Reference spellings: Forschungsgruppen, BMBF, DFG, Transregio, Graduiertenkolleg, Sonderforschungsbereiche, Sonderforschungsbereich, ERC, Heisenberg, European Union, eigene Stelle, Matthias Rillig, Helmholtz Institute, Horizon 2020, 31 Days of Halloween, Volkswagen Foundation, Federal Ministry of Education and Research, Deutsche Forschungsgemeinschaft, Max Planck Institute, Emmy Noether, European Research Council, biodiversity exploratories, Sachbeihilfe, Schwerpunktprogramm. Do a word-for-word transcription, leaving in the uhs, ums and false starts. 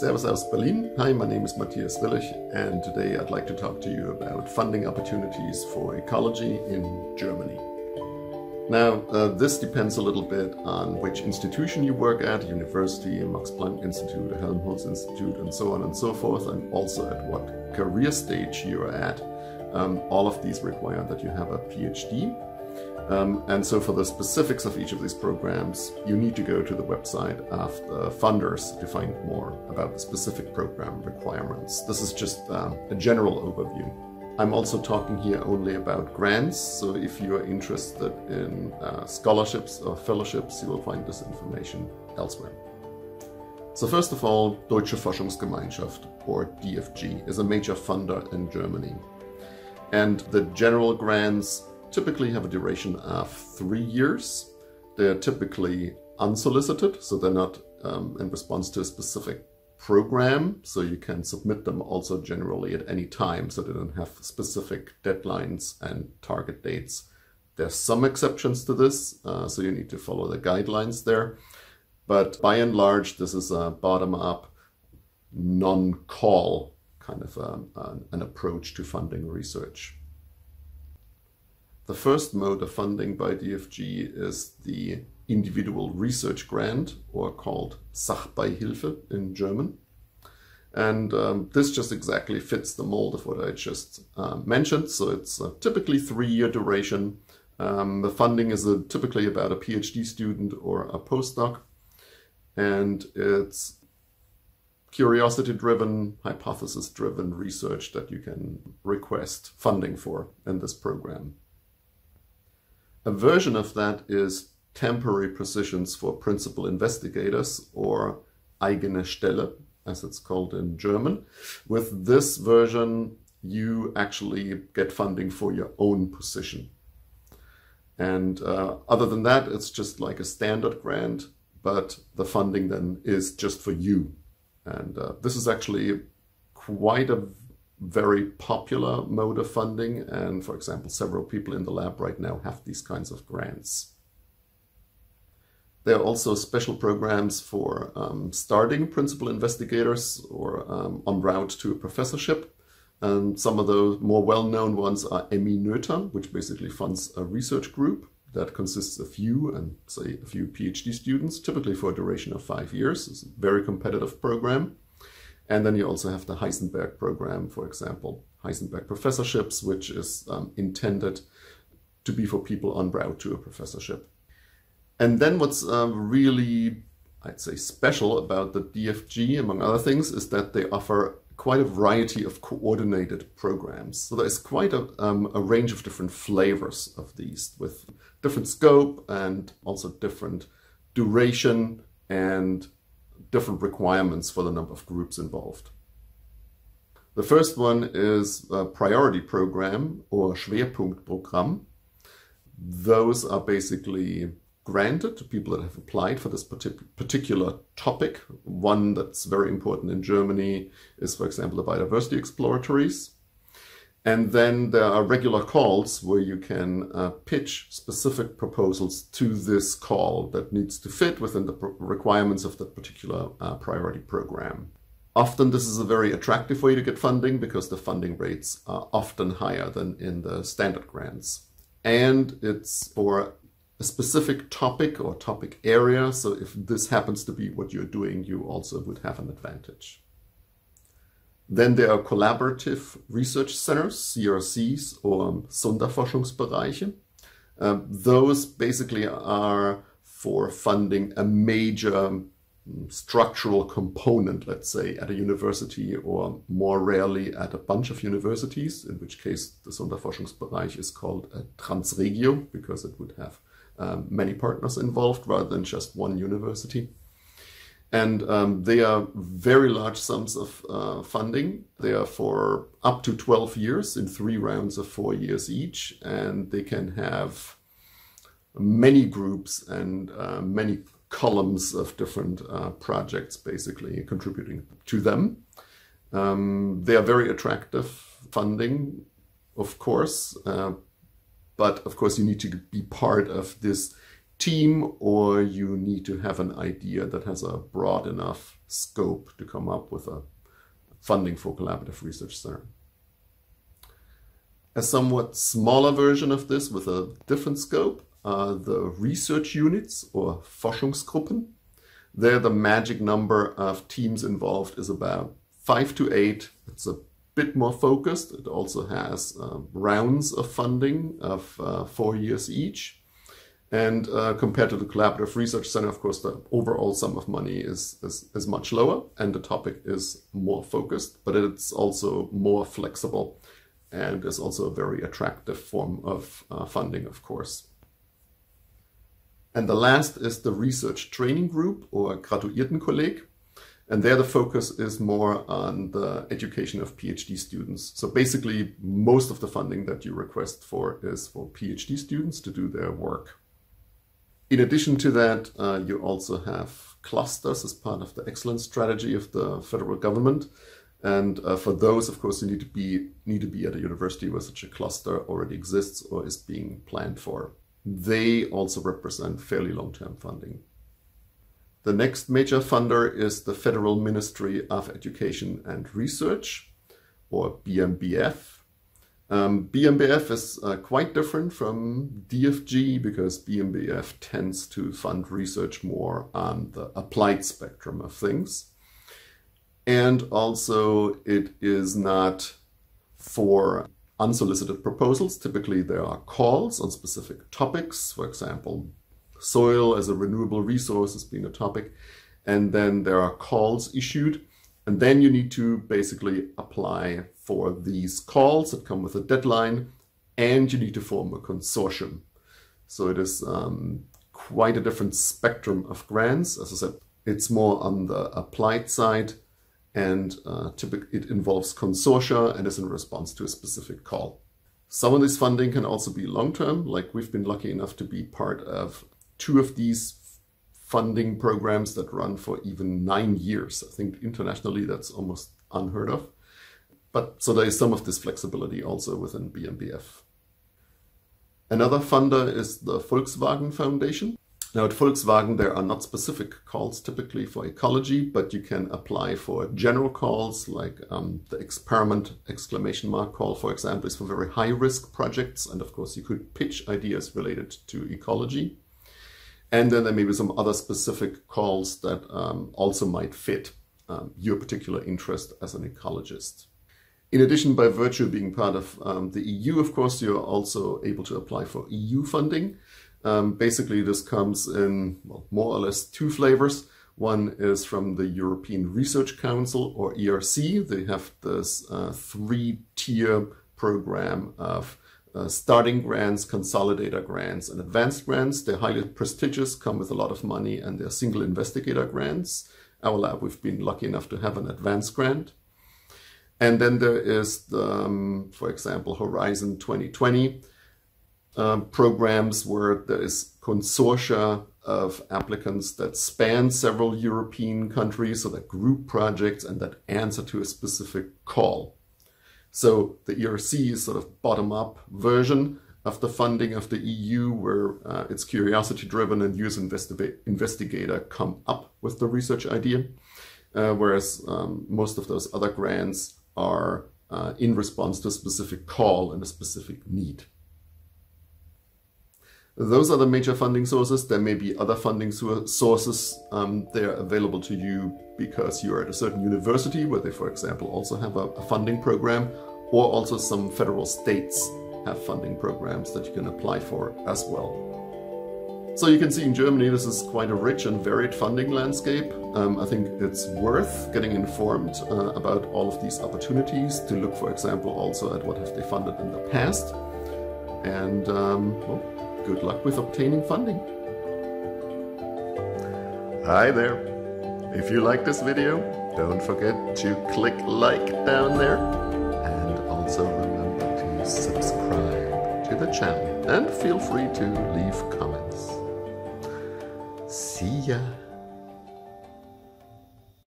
Servus aus Berlin. Hi, my name is Matthias Rillig, and today I'd like to talk to you about funding opportunities for ecology in Germany. Now, uh, this depends a little bit on which institution you work at, university, Max Planck Institute, Helmholtz Institute, and so on and so forth, and also at what career stage you're at. Um, all of these require that you have a PhD. Um, and so for the specifics of each of these programs, you need to go to the website of the funders to find more about the specific program requirements. This is just um, a general overview. I'm also talking here only about grants, so if you are interested in uh, scholarships or fellowships, you will find this information elsewhere. So first of all, Deutsche Forschungsgemeinschaft, or D F G, is a major funder in Germany. And the general grants typically have a duration of three years. They're typically unsolicited, so they're not um, in response to a specific program, so you can submit them also generally at any time, so they don't have specific deadlines and target dates. There's some exceptions to this, uh, so you need to follow the guidelines there. But by and large, this is a bottom-up, non-call kind of a, a, an approach to funding research. The first mode of funding by D F G is the individual research grant, or called Sachbeihilfe in German. And um, this just exactly fits the mold of what I just uh, mentioned. So it's uh, typically three-year duration. Um, the funding is uh, typically about a PhD student or a postdoc. And it's curiosity-driven, hypothesis-driven research that you can request funding for in this program. A version of that is temporary positions for principal investigators, or eigene Stelle, as it's called in German. With this version, you actually get funding for your own position. And uh, other than that, it's just like a standard grant, but the funding then is just for you. And uh, this is actually quite a very popular mode of funding, and for example, several people in the lab right now have these kinds of grants. There are also special programs for um, starting principal investigators, or um, en route to a professorship. And some of the more well-known ones are Emmy Noether, which basically funds a research group that consists of you and, say, a few PhD students, typically for a duration of five years. It's a very competitive program. And then you also have the Heisenberg program, for example, Heisenberg professorships, which is um, intended to be for people en route to a professorship. And then what's uh, really, I'd say, special about the D F G, among other things, is that they offer quite a variety of coordinated programs. So there's quite a, um, a range of different flavors of these, with different scope and also different duration and different requirements for the number of groups involved. The first one is a priority program, or Schwerpunktprogramm. Those are basically granted to people that have applied for this particular topic. One that's very important in Germany is, for example, the biodiversity exploratories. And then there are regular calls where you can uh, pitch specific proposals to this call that needs to fit within the requirements of that particular uh, priority program. Often this is a very attractive way to get funding, because the funding rates are often higher than in the standard grants. And it's for a specific topic or topic area, so if this happens to be what you're doing, you also would have an advantage. Then there are collaborative research centers, C R Cs, or Sonderforschungsbereiche. Uh, those basically are for funding a major structural component, let's say, at a university, or more rarely at a bunch of universities, in which case the Sonderforschungsbereich is called a Transregio, because it would have um, many partners involved rather than just one university. And um, they are very large sums of uh, funding. They are for up to twelve years in three rounds of four years each. And they can have many groups and uh, many columns of different uh, projects basically contributing to them. Um, they are very attractive funding, of course. Uh, but of course, you need to be part of this team, or you need to have an idea that has a broad enough scope to come up with a funding for collaborative research there. A somewhat smaller version of this with a different scope are the research units or Forschungsgruppen. There the magic number of teams involved is about five to eight. It's a bit more focused. It also has uh, rounds of funding of uh, four years each. And uh, compared to the Collaborative Research Center, of course, the overall sum of money is, is, is much lower and the topic is more focused, but it's also more flexible and is also a very attractive form of uh, funding, of course. And the last is the Research Training Group or Graduiertenkolleg. And there the focus is more on the education of PhD students. So basically, most of the funding that you request for is for PhD students to do their work. In addition to that, uh, you also have clusters as part of the excellence strategy of the federal government. And uh, for those, of course, you need to be need to be at a university where such a cluster already exists or is being planned for. They also represent fairly long-term funding. The next major funder is the Federal Ministry of Education and Research, or B M B F. Um, B M B F is uh, quite different from D F G because B M B F tends to fund research more on the applied spectrum of things. And also it is not for unsolicited proposals. Typically there are calls on specific topics, for example, soil as a renewable resource as being a topic, and then there are calls issued, and then you need to basically apply for these calls that come with a deadline, and you need to form a consortium. So it is um, quite a different spectrum of grants. As I said, it's more on the applied side, and uh, typically it involves consortia and is in response to a specific call. Some of this funding can also be long-term, like we've been lucky enough to be part of two of these funding programs that run for even nine years. I think internationally that's almost unheard of. But so there is some of this flexibility also within B M B F. Another funder is the Volkswagen Foundation. Now at Volkswagen there are not specific calls typically for ecology, but you can apply for general calls like um, the experiment exclamation mark call, for example, is for very high-risk projects, and of course you could pitch ideas related to ecology. And then there may be some other specific calls that um, also might fit um, your particular interest as an ecologist. In addition, by virtue of being part of um, the E U, of course, you're also able to apply for E U funding. Um, basically, this comes in well, more or less two flavors. One is from the European Research Council, or E R C. They have this uh, three-tier program of Uh, starting grants, consolidator grants, and advanced grants. They're highly prestigious, come with a lot of money, and they're single investigator grants. Our lab, we've been lucky enough to have an advanced grant. And then there is, the, um, for example, Horizon twenty twenty um, programs where there is consortia of applicants that span several European countries, so that group projects and that answer to a specific call. So the E R C is sort of bottom-up version of the funding of the E U, where uh, it's curiosity-driven and user investi investigator come up with the research idea, uh, whereas um, most of those other grants are uh, in response to a specific call and a specific need. Those are the major funding sources. There may be other funding sources. Um, they're available to you because you're at a certain university where they, for example, also have a, a funding program, or also some federal states have funding programs that you can apply for as well. So you can see in Germany, this is quite a rich and varied funding landscape. Um, I think it's worth getting informed uh, about all of these opportunities to look, for example, also at what have they funded in the past. And um, well, good luck with obtaining funding. Hi there. If you like this video, don't forget to click like down there. And also remember to subscribe to the channel. And feel free to leave comments. See ya.